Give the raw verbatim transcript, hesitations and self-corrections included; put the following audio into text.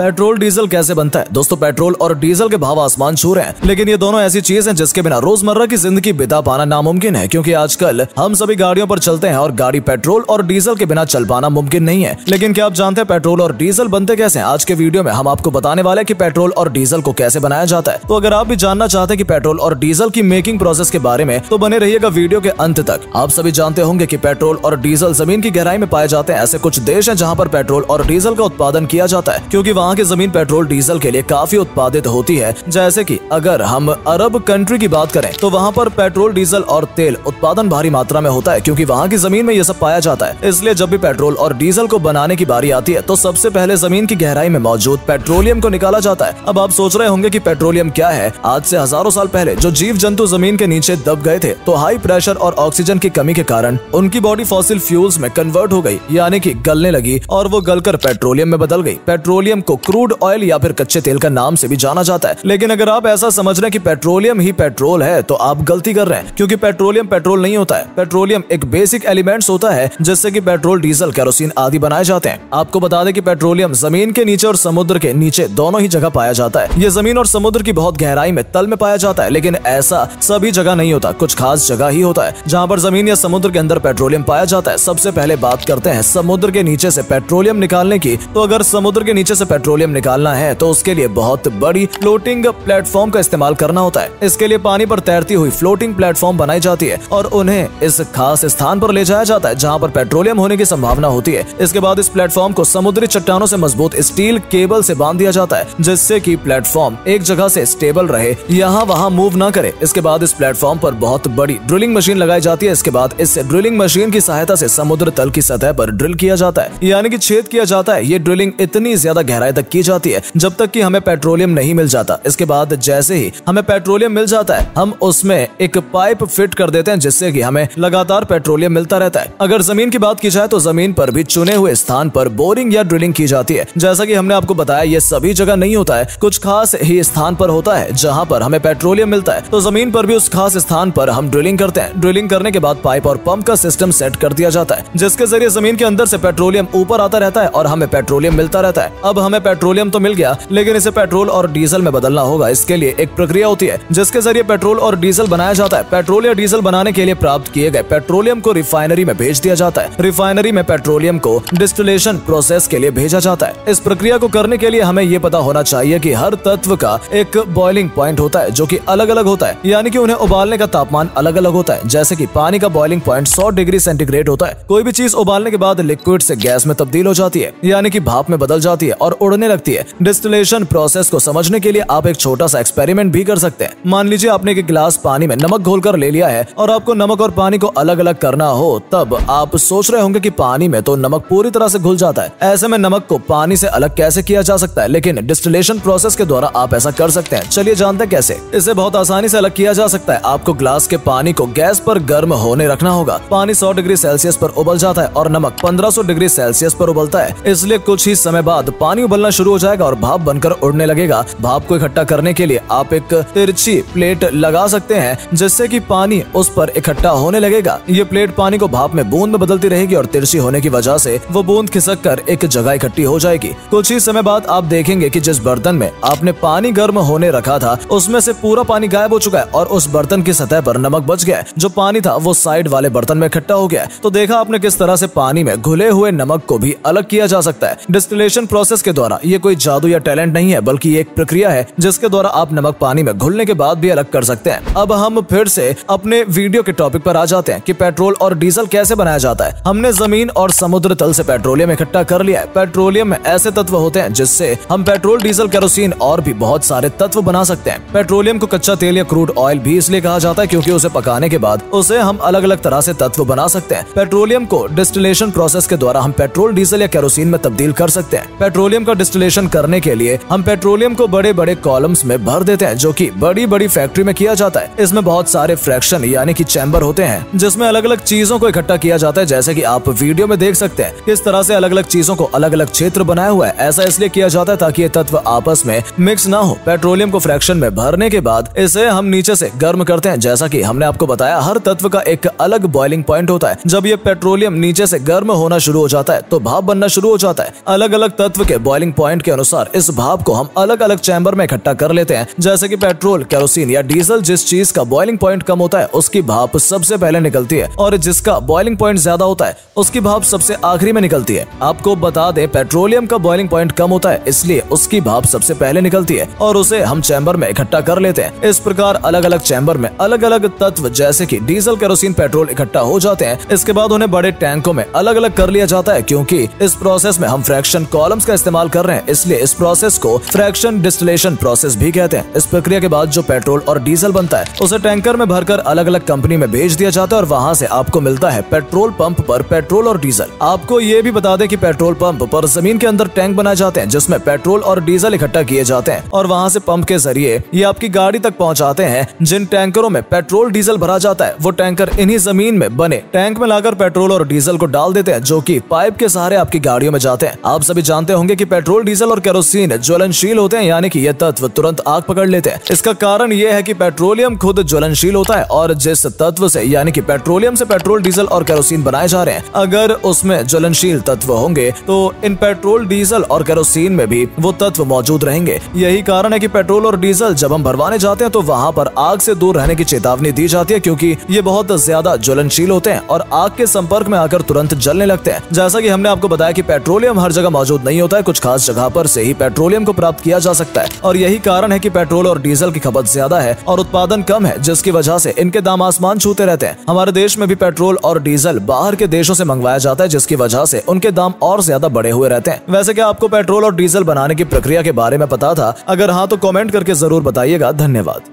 Petrol diesel कैसे बनता है। दोस्तों पेट्रोल और डीजल के भाव आसमान छू रहे हैं, लेकिन ये दोनों ऐसी चीज हैं जिसके बिना रोजमर्रा की जिंदगी बिता पाना नामुमकिन है, क्योंकि आजकल हम सभी गाड़ियों पर चलते हैं और गाड़ी पेट्रोल और डीजल के बिना चल पाना मुमकिन नहीं है। लेकिन क्या आप जानते हैं पेट्रोल और डीजल बनते कैसे हैं? आज के वीडियो में हम आपको बताने वाले हैं कि पेट्रोल और डीजल को कैसे बनाया जाता है। तो अगर आप भी जानना चाहते हैं कि पेट्रोल और डीजल की मेकिंग प्रोसेस के बारे में, तो बने रहिएगा वीडियो के अंत तक। आप सभी जानते होंगे कि पेट्रोल और डीजल जमीन की गहराई में पाए जाते हैं। ऐसे कुछ देश हैं जहां पर पेट्रोल और डीजल का उत्पादन किया जाता है, क्योंकि वहां की जमीन पेट्रोल डीजल के लिए काफी उत्पादित होती है। जैसे कि अगर हम अरब कंट्री की बात करें तो वहां पर पेट्रोल डीजल और तेल उत्पादन भारी मात्रा में होता है, क्योंकि वहां की जमीन में यह सब पाया जाता है। इसलिए जब भी पेट्रोल और डीजल को बनाने की बारी आती है तो सबसे पहले जमीन की गहराई में मौजूद पेट्रोलियम को निकाला जाता है। अब आप सोच रहे होंगे कि पेट्रोलियम क्या है। आज से हजारों साल पहले जो जीव जंतु जमीन के नीचे दब गए थे, तो हाई प्रेशर और ऑक्सीजन की कमी के कारण उनकी बॉडी फॉसिल फ्यूल्स में कन्वर्ट हो गई, यानी कि गलने लगी और वो गलकर पेट्रोलियम में बदल गई। पेट्रोलियम को क्रूड ऑयल या फिर कच्चे तेल का नाम से भी जाना जाता है। लेकिन अगर आप ऐसा समझ रहे हैं कि पेट्रोलियम ही पेट्रोल है तो आप गलती कर रहे हैं, क्योंकि पेट्रोलियम पेट्रोल नहीं होता है। पेट्रोलियम एक बेसिक एलिमेंट्स होता है जिससे कि पेट्रोल, डीजल, केरोसिन आदि बनाए जाते हैं। आपको बता दें कि पेट्रोलियम जमीन के नीचे और समुद्र के नीचे दोनों ही जगह पाया जाता है। ये जमीन और समुद्र की बहुत गहराई में तल में पाया जाता है, लेकिन ऐसा सभी जगह नहीं होता, कुछ खास जगह ही होता है जहाँ पर जमीन या समुद्र के अंदर पेट्रोलियम पाया जाता है। सबसे पहले बात करते हैं समुद्र के नीचे से पेट्रोलियम निकालने की। तो अगर समुद्र के नीचे से पेट्रोलियम निकालना है तो उसके लिए बहुत बड़ी फ्लोटिंग प्लेटफॉर्म का इस्तेमाल करना होता है। इसके लिए पानी पर तैरती हुई फ्लोटिंग प्लेटफॉर्म बनाई जाती है और उन्हें इस खास स्थान पर ले जाया जाता है जहाँ पर पेट्रोलियम होने की संभावना होती है। इसके बाद इस प्लेटफॉर्म को समुद्री चट्टानों से मजबूत स्टील केबल से बांध दिया जाता है, जिससे कि प्लेटफॉर्म एक जगह से स्टेबल रहे, यहाँ वहाँ मूव न करे। इसके बाद इस प्लेटफॉर्म पर बहुत बड़ी ड्रिलिंग मशीन लगाई जाती है। इसके बाद इस ड्रिलिंग मशीन की सहायता से समुद्र तल की सतह पर ड्रिल किया जाता है, यानी कि छेद किया जाता है। ये ड्रिलिंग इतनी ज्यादा गहराई तक की जाती है जब तक कि हमें पेट्रोलियम नहीं मिल जाता। इसके बाद जैसे ही हमें पेट्रोलियम मिल जाता है, हम उसमें एक पाइप फिट कर देते हैं जिससे कि हमें लगातार पेट्रोलियम मिलता रहता है। अगर जमीन की बात की जाए तो जमीन पर भी चुने हुए स्थान पर बोरिंग या ड्रिलिंग की जाती है। जैसा कि हमने आपको बताया, ये सभी जगह नहीं होता है, कुछ खास ही स्थान पर होता है जहाँ पर हमें पेट्रोलियम मिलता है। तो जमीन पर भी उस खास स्थान पर हम ड्रिलिंग करते हैं। ड्रिलिंग करने के बाद पाइप और पंप का सिस्टम सेट कर दिया जाता है, जिसके जरिए जमीन के अंदर से पेट्रोलियम ऊपर आता रहता है और हमें पेट्रोलियम मिलता रहता है। अब हमें पेट्रोलियम तो मिल गया, लेकिन इसे पेट्रोल और डीजल में बदलना होगा। इसके लिए एक प्रक्रिया होती है जिसके जरिए पेट्रोल और डीजल बनाया जाता है। पेट्रोल या डीजल बनाने के लिए प्राप्त किए गए पेट्रोलियम को रिफाइनरी में भेज दिया जाता है। रिफाइनरी में पेट्रोलियम को डिस्टिलेशन प्रोसेस के लिए भेजा जाता है। इस प्रक्रिया को करने के लिए हमें ये पता होना चाहिए कि हर तत्व का एक बॉइलिंग पॉइंट होता है जो कि अलग अलग होता है, यानी कि उन्हें उबालने का तापमान अलग अलग होता है। जैसे कि पानी का बॉइलिंग पॉइंट सौ डिग्री सेंटीग्रेड होता है। कोई भी चीज उबालने के बाद लिक्विड से गैस में तब्दील हो जाती है, यानी कि भाप में बदल जाती है और उड़ने लगती है। डिस्टिलेशन प्रोसेस को समझने के लिए आप एक छोटा सा एक्सपेरिमेंट भी कर सकते हैं। मान लीजिए आपने एक गिलास पानी में नमक घोलकर ले लिया है और आपको नमक और पानी को अलग अलग करना हो, तब आप सोच रहे होंगे कि पानी में तो नमक पूरी तरह से घुल जाता है, ऐसे में नमक को पानी से अलग कैसे किया जा सकता है। लेकिन डिस्टिलेशन प्रोसेस के द्वारा आप ऐसा कर सकते हैं। चलिए जानते हैं कैसे। इसे बहुत आसानी से अलग किया जा सकता है। आपको ग्लास के पानी को गैस पर गर्म होने रखना होगा। पानी सौ डिग्री सेल्सियस पर उबल जाता है और नमक पंद्रह सौ डिग्री सेल्सियस पर उबलता है। इसलिए कुछ ही समय बाद पानी उबलना शुरू हो जाएगा और भाप बनकर उड़ने लगेगा। भाप को इकट्ठा करने के लिए आप एक तिरछी प्लेट लगा सकते हैं, जिससे कि पानी उस पर इकट्ठा होने लगेगा। ये प्लेट पानी को भाप में बूंद में बदलती रहेगी और तिरछी होने की वजह से वो बूंद खिसक कर एक जगह इकट्ठी हो जाएगी। कुछ ही समय बाद आप देखेंगे कि जिस बर्तन में आपने पानी गर्म होने रखा था उसमें से पूरा पानी गायब हो चुका है और उस बर्तन की सतह पर नमक बच गया है। जो पानी था वो साइड वाले बर्तन में इकट्ठा हो गया है। तो देखा आपने किस तरह से पानी में घुले हुए नमक को भी अलग किया जा सकता है डिस्टिलेशन प्रोसेस के द्वारा। ये कोई जादू या टैलेंट नहीं है, बल्कि एक प्रक्रिया है जिसके द्वारा आप नमक पानी में घुलने के बाद भी अलग कर सकते हैं। अब हम फिर से अपने वीडियो के टॉपिक पर आ जाते हैं कि पेट्रोल और डीजल कैसे बनाया जाता है। हमने जमीन और समुद्र तल से पेट्रोलियम इकट्ठा कर लिया है। पेट्रोलियम में ऐसे तत्व होते हैं जिससे हम पेट्रोल, डीजल, केरोसिन और भी बहुत सारे तत्व बना सकते हैं। पेट्रोलियम को कच्चा तेल या क्रूड ऑयल भी इसलिए कहा जाता है क्योंकि उसे पकाने के बाद उसे हम अलग अलग तरह से तत्व बना सकते हैं। पेट्रोलियम को डिस्टिलेशन प्रोसेस के द्वारा हम पेट्रोल, डीजल या केरोसिन में तब्दील कर सकते हैं। पेट्रोलियम का डिस्टिलेशन करने के लिए हम पेट्रोलियम को बड़े बड़े कॉलम्स में भर देते हैं, जो कि बड़ी बड़ी फैक्ट्री में किया जाता है। इसमें बहुत सारे फ्रैक्शन यानी कि चैम्बर होते हैं जिसमें अलग अलग चीजों को इकट्ठा किया जाता है। जैसे कि आप वीडियो में देख सकते हैं किस तरह से अलग अलग चीजों को अलग अलग क्षेत्र बनाया हुआ है। ऐसा इसलिए किया जाता है ताकि ये तत्व आपस में मिक्स ना हो। पेट्रोलियम को फ्रैक्शन में भरने के बाद इसे हम नीचे से गर्म करते हैं। जैसा कि हमने आपको बताया, हर तत्व का एक अलग बॉइलिंग पॉइंट होता है। जब ये पेट्रोलियम नीचे से गर्म होना शुरू हो जाता है तो भाप बनना शुरू हो जाता है। अलग अलग तत्व के बॉइलिंग मेल्टिंग पॉइंट के अनुसार इस भाप को हम अलग अलग चैम्बर में इकट्ठा कर लेते हैं। जैसे कि पेट्रोल, केरोसिन या डीजल, जिस चीज का बॉइलिंग पॉइंट कम होता है उसकी भाप सबसे पहले निकलती है और जिसका बॉइलिंग पॉइंट ज्यादा होता है उसकी भाप सबसे आखिरी में निकलती है। आपको बता दें पेट्रोलियम का बॉइलिंग पॉइंट कम होता है इसलिए उसकी भाप सबसे पहले निकलती है और उसे हम चैम्बर में इकट्ठा कर लेते हैं। इस प्रकार अलग अलग चैम्बर में अलग अलग तत्व जैसे कि डीजल, केरोसिन, पेट्रोल इकट्ठा हो जाते हैं। इसके बाद उन्हें बड़े टैंकों में अलग अलग कर लिया जाता है। क्योंकि इस प्रोसेस में हम फ्रैक्शन कॉलम्स का इस्तेमाल कर रहे हैं इसलिए इस प्रोसेस को फ्रैक्शन डिस्टिलेशन प्रोसेस भी कहते हैं। इस प्रक्रिया के बाद जो पेट्रोल और डीजल बनता है उसे टैंकर में भरकर अलग अलग कंपनी में भेज दिया जाता है और वहाँ से आपको मिलता है पेट्रोल पंप पर पेट्रोल और डीजल। आपको ये भी बता दें कि पेट्रोल पंप पर जमीन के अंदर टैंक बनाए जाते हैं जिसमें पेट्रोल और डीजल इकट्ठा किए जाते हैं और वहाँ से पंप के जरिए ये आपकी गाड़ी तक पहुँचाते हैं। जिन टैंकरों में पेट्रोल डीजल भरा जाता है वो टैंकर इन्हीं जमीन में बने टैंक में लाकर पेट्रोल और डीजल को डाल देते हैं जो कि पाइप के सहारे आपकी गाड़ियों में जाते हैं। आप सभी जानते होंगे कि पेट्रोल, डीजल और केरोसिन ज्वलनशील होते हैं यानी कि ये तत्व तुरंत आग पकड़ लेते हैं। इसका कारण ये है कि पेट्रोलियम खुद ज्वलनशील होता है और जिस तत्व से यानी कि पेट्रोलियम से पेट्रोल, डीजल और केरोसिन बनाए जा रहे हैं अगर उसमें ज्वलनशील तत्व होंगे तो इन पेट्रोल, डीजल और केरोसिन में भी वो तत्व मौजूद रहेंगे। यही कारण है कि पेट्रोल और डीजल जब हम भरवाने जाते हैं तो वहाँ पर आग से दूर रहने की चेतावनी दी जाती है क्योंकि ये बहुत ज्यादा ज्वलनशील होते हैं और आग के संपर्क में आकर तुरंत जलने लगते हैं। जैसा कि हमने आपको बताया कि पेट्रोलियम हर जगह मौजूद नहीं होता है, कुछ खास जगह पर से ही पेट्रोलियम को प्राप्त किया जा सकता है और यही कारण है कि पेट्रोल और डीजल की खपत ज्यादा है और उत्पादन कम है जिसकी वजह से इनके दाम आसमान छूते रहते हैं। हमारे देश में भी पेट्रोल और डीजल बाहर के देशों से मंगवाया जाता है जिसकी वजह से उनके दाम और ज्यादा बढ़े हुए रहते हैं। वैसे क्या आपको पेट्रोल और डीजल बनाने की प्रक्रिया के बारे में पता था? अगर हाँ तो कॉमेंट करके जरूर बताइएगा। धन्यवाद।